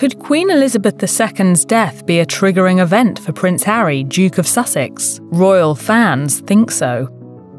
Could Queen Elizabeth II's death be a triggering event for Prince Harry, Duke of Sussex? Royal fans think so.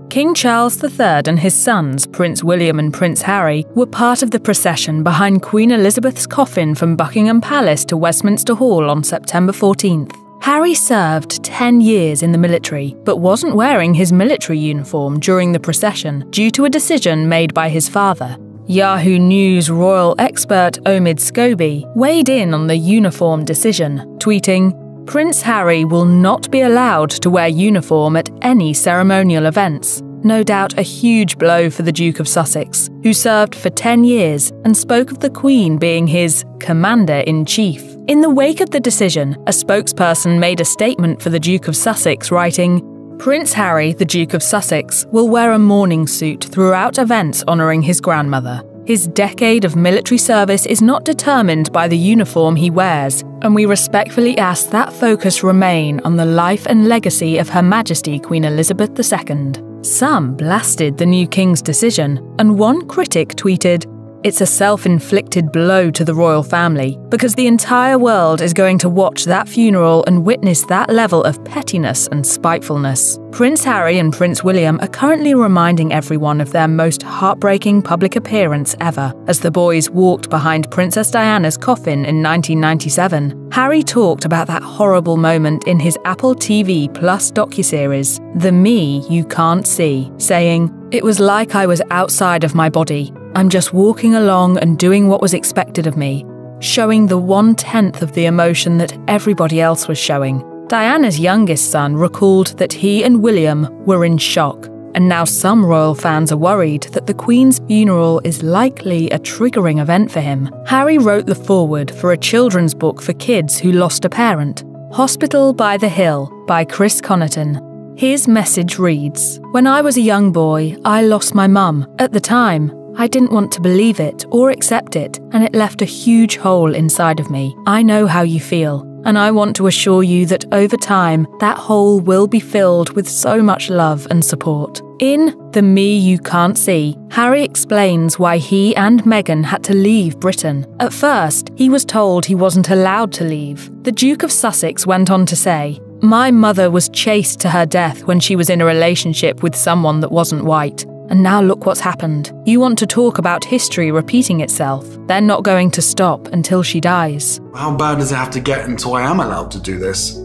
King Charles III and his sons, Prince William and Prince Harry, were part of the procession behind Queen Elizabeth's coffin from Buckingham Palace to Westminster Hall on September 14th. Harry served 10 years in the military, but wasn't wearing his military uniform during the procession due to a decision made by his father. Yahoo News royal expert Omid Scobie weighed in on the uniform decision, tweeting, "Prince Harry will not be allowed to wear uniform at any ceremonial events. No doubt a huge blow for the Duke of Sussex, who served for 10 years and spoke of the Queen being his commander-in-chief." In the wake of the decision, a spokesperson made a statement for the Duke of Sussex, writing, "Prince Harry, the Duke of Sussex, will wear a mourning suit throughout events honouring his grandmother. His decade of military service is not determined by the uniform he wears, and we respectfully ask that focus remain on the life and legacy of Her Majesty Queen Elizabeth II." Some blasted the new king's decision, and one critic tweeted, "It's a self-inflicted blow to the royal family, because the entire world is going to watch that funeral and witness that level of pettiness and spitefulness." Prince Harry and Prince William are currently reminding everyone of their most heartbreaking public appearance ever. As the boys walked behind Princess Diana's coffin in 1997, Harry talked about that horrible moment in his Apple TV Plus docuseries, The Me You Can't See, saying, "It was like I was outside of my body. I'm just walking along and doing what was expected of me," showing the 1/10 of the emotion that everybody else was showing. Diana's youngest son recalled that he and William were in shock, and now some royal fans are worried that the Queen's funeral is likely a triggering event for him. Harry wrote the foreword for a children's book for kids who lost a parent, Hospital by the Hill by Chris Connerton. His message reads, "When I was a young boy, I lost my mum. At the time, I didn't want to believe it or accept it, and it left a huge hole inside of me. I know how you feel, and I want to assure you that over time, that hole will be filled with so much love and support." In The Me You Can't See, Harry explains why he and Meghan had to leave Britain. At first, he was told he wasn't allowed to leave. The Duke of Sussex went on to say, "My mother was chased to her death when she was in a relationship with someone that wasn't white. And now look what's happened. You want to talk about history repeating itself. They're not going to stop until she dies." How bad does it have to get until I am allowed to do this?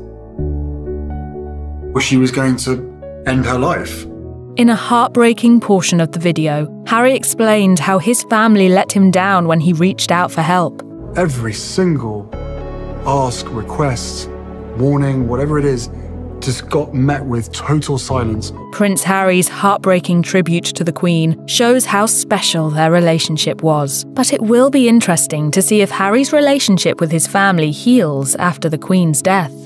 Or she was going to end her life. In a heartbreaking portion of the video, Harry explained how his family let him down when he reached out for help. Every single ask, request, warning, whatever it is, just got met with total silence. Prince Harry's heartbreaking tribute to the Queen shows how special their relationship was. But it will be interesting to see if Harry's relationship with his family heals after the Queen's death.